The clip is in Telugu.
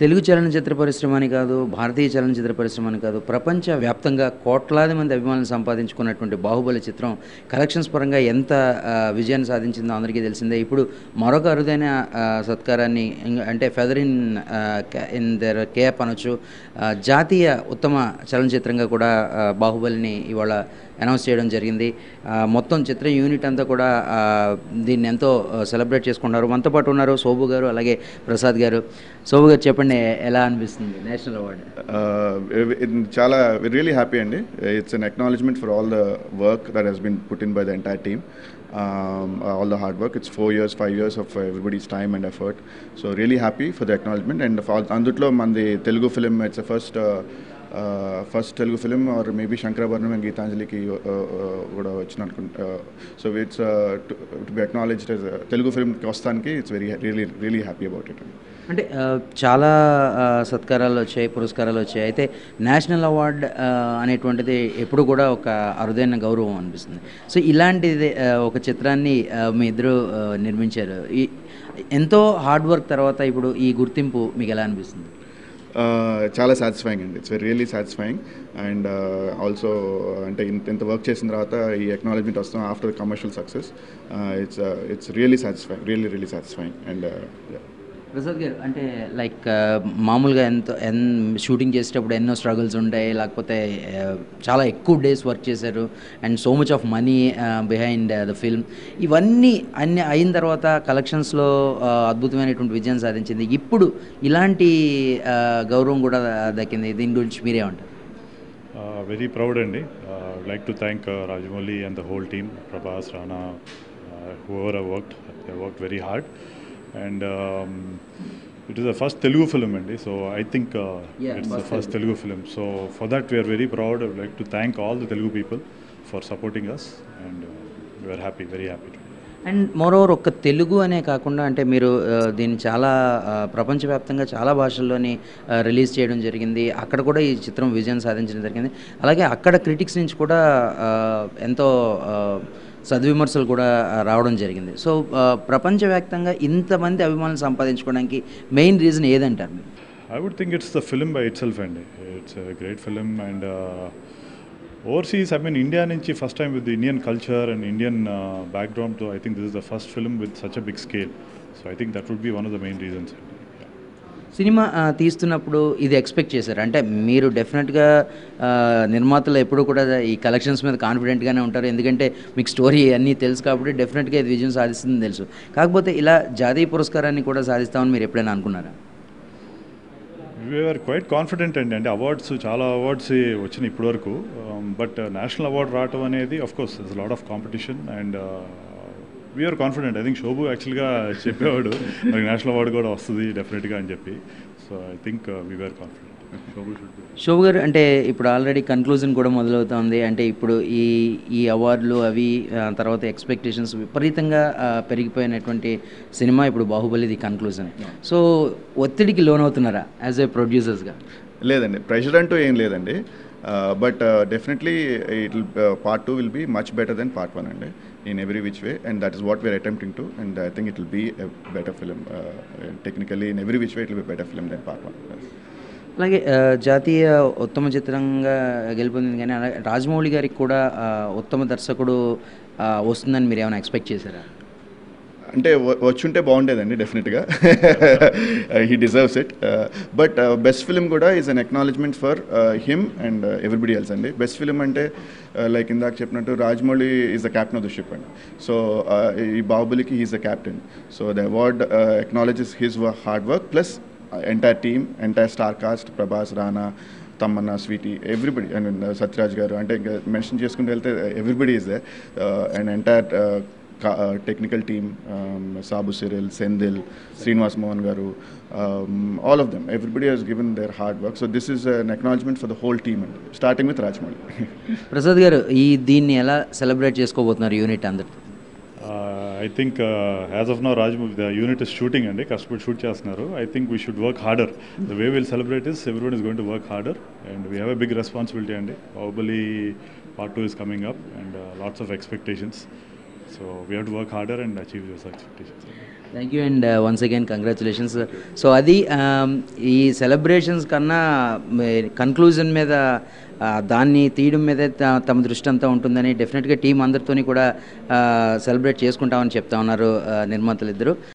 తెలుగు చలనచిత్ర పరిశ్రమని కాదు, భారతీయ చలనచిత్ర పరిశ్రమని కాదు, ప్రపంచ వ్యాప్తంగా కోట్లాది మంది అభిమానులు సంపాదించుకున్నటువంటి బాహుబలి చిత్రం కలెక్షన్స్ పరంగా ఎంత విజయాన్ని సాధించిందో అందరికీ తెలిసిందే. ఇప్పుడు మరొక అరుదైన సత్కారాన్ని అంటే ఫెదర్ ఇన్ దర్ క్యాప్ అనొచ్చు, జాతీయ ఉత్తమ చలనచిత్రంగా కూడా బాహుబలిని ఇవాళ అనౌన్స్ చేయడం జరిగింది. మొత్తం చిత్ర యూనిట్ అంతా కూడా దీన్ని ఎంతో సెలబ్రేట్ చేసుకున్నారు. మనతో పాటు ఉన్నారు శోభు గారు, అలాగే ప్రసాద్ గారు. శోభు గారు, చెప్పండి, ఎలా అనిపిస్తుంది నేషనల్ అవార్డు? చాలా రియలీ హ్యాపీ అండి. It's an acknowledgement for all the work that has been put in by the entire team, all the hard work. It's 4 years, 5 years of everybody's time and effort. So really happy for the acknowledgement. And for andutlo mandi Telugu film, it's the first Telugu film, or maybe Shankarabharanam and Geethanjali ki kuda vachinattu. So it's to be acknowledged as a Telugu film kostaniki. It's very really happy about it. అంటే చాలా సత్కారాలు వచ్చాయి, పురస్కారాలు వచ్చాయి. అయితే నేషనల్ అవార్డ్ అనేటువంటిది ఎప్పుడు కూడా ఒక అరుదైన గౌరవం అనిపిస్తుంది. సో ఇలాంటిది ఒక చిత్రాన్ని మీ ఇద్దరు నిర్మించారు. ఈ ఎంతో హార్డ్ వర్క్ తర్వాత ఇప్పుడు ఈ గుర్తింపు మీకు ఎలా అనిపిస్తుంది? చాలా సాటిస్ఫైయింగ్ అండి. It's really satisfying. And also అంటే ఇంత వర్క్ చేసిన తర్వాత ఈ ఎక్నాలజ్మెంట్ వస్తాం after commercial success. It's really satisfying, really satisfying. And Prasad garu, అంటే లైక్ మామూలుగా షూటింగ్ చేసేటప్పుడు ఎన్నో స్ట్రగుల్స్ ఉంటాయి, లేకపోతే చాలా ఎక్కువ డేస్ వర్క్ చేశారు, and so much of money behind the film. ఇవన్నీ అన్నీ అయిన తర్వాత కలెక్షన్స్లో అద్భుతమైనటువంటి విజయం సాధించింది. ఇప్పుడు ఇలాంటి గౌరవం కూడా దక్కింది. దీని గురించి మీరేమంటారు? వెరీ ప్రౌడ్ అండి. Like to thank Rajamouli and the whole team, Prabhas, Rana, whoever worked very hard. And it is the first Telugu film and so I think it's the first Telugu film, so for that we are very proud. I would like to thank all the Telugu people for supporting us, and we are happy, very happy to. And moreover ఒక్క తెలుగు అనే కాకుండా అంటే మీరు దీన్ని చాలా ప్రపంచవ్యాప్తంగా చాలా భాషల్లోని రిలీజ్ చేయడం జరిగింది. అక్కడ కూడా ఈ చిత్రం విజయం సాధించడం జరిగింది. అలాగే అక్కడ క్రిటిక్స్ నుంచి కూడా ఎంతో సద్విమర్శలు కూడా రావడం జరిగింది. సో ప్రపంచవ్యాప్తంగా ఇంతమంది అభిమానులు సంపాదించుకోవడానికి మెయిన్ రీజన్ ఏదంటారు మీరు? I would think it's the film by itself అండి. It's great film. And overseas, I mean India nunchi first time with the Indian culture and Indian background, so I think this is the first film with such a big scale, so I think that would be one of the main reasons. సినిమా తీస్తున్నప్పుడు ఇది ఎక్స్పెక్ట్ చేశారు అంటే మీరు? డెఫినెట్గా నిర్మాతలు ఎప్పుడు కూడా ఈ కలెక్షన్స్ మీద కాన్ఫిడెంట్గానే ఉంటారు, ఎందుకంటే మీకు స్టోరీ అన్నీ తెలుసు కాబట్టి డెఫినెట్గా ఇది విజయం సాధిస్తుందని తెలుసు. కాకపోతే ఇలా జాతీయ పురస్కారాన్ని కూడా సాధిస్తామని మీరు ఎప్పుడైనా అనుకున్నారా? We were quite confident and awards chaala awards vachina ippudu varaku, but national award raatavane anedi of course there's a lot of competition, and we are confident. I think Shobu actually ga cheppevadu mari national award kuda vastadi definitely ga ani cheppi, so I think we were confident. Shobu garu, అంటే ఇప్పుడు ఆల్రెడీ కన్క్లూజన్ కూడా మొదలవుతుంది. అంటే ఇప్పుడు ఈ అవార్డులు అవి తర్వాత ఎక్స్పెక్టేషన్స్ విపరీతంగా పెరిగిపోయినటువంటి సినిమా ఇప్పుడు బాహుబలిది కన్క్లూజన్. సో ఒత్తిడికి లోనవుతున్నారా యాజ్ ఏ ప్రొడ్యూసర్స్గా? లేదండి, ప్రెషర్ అంటూ ఏం లేదండి. But definitely it part 2 will be much better than part 1 అండి, in every which way, and that is what we are attempting to, and I think it will be a better film. Technically in every which way it will be a better film than part 1. అలాగే జాతీయ ఉత్తమ చిత్రంగా గెలుపొందింది, కానీ అలాగే రాజమౌళి గారికి కూడా ఉత్తమ దర్శకుడు వస్తుందని మీరు ఏమైనా ఎక్స్పెక్ట్ చేశారా? అంటే వచ్చుంటే బాగుండేదండి, డెఫినెట్గా he deserves it. But best film కూడా is an acknowledgement for him and everybody else అండి. బెస్ట్ ఫిలిం అంటే లైక్ ఇందాక చెప్పినట్టు Rajamouli is the captain of the ship అండి. సో ఈ బాహుబలికి he's the captain, so the award acknowledges his hard work plus entire team, entire star cast, Prabhas, Rana, Tamanna, Sweetie, everybody, and Satrajgaru, and mention cheskunte velte everybody is there, and entire technical team, Sabu Siril, Sendil, Srinivas, Mohan Garu, all of them, everybody has given their hard work. So this is an acknowledgement for the whole team, starting with Rajamouli. Prasad garu, ee deenni ela celebrate chesukobothunnaru unit andaru? I think as of now Rajmouli, the unit is shooting and customer shoot chestunnaru. I think we should work harder. The way we'll celebrate is everyone is going to work harder, and we have a big responsibility and Bahubali part 2 is coming up, and lots of expectations, so we have to work harder and achieve those expectations. Thank you, and once again congratulations. So Adi, ee celebrations kanna conclusion meda దాన్ని తీయడం మీదే తమ దృష్టి అంతా ఉంటుందని డెఫినెట్గా టీం అందరితోని కూడా సెలబ్రేట్ చేసుకుంటామని చెప్తా ఉన్నారు నిర్మాతలు ఇద్దరు.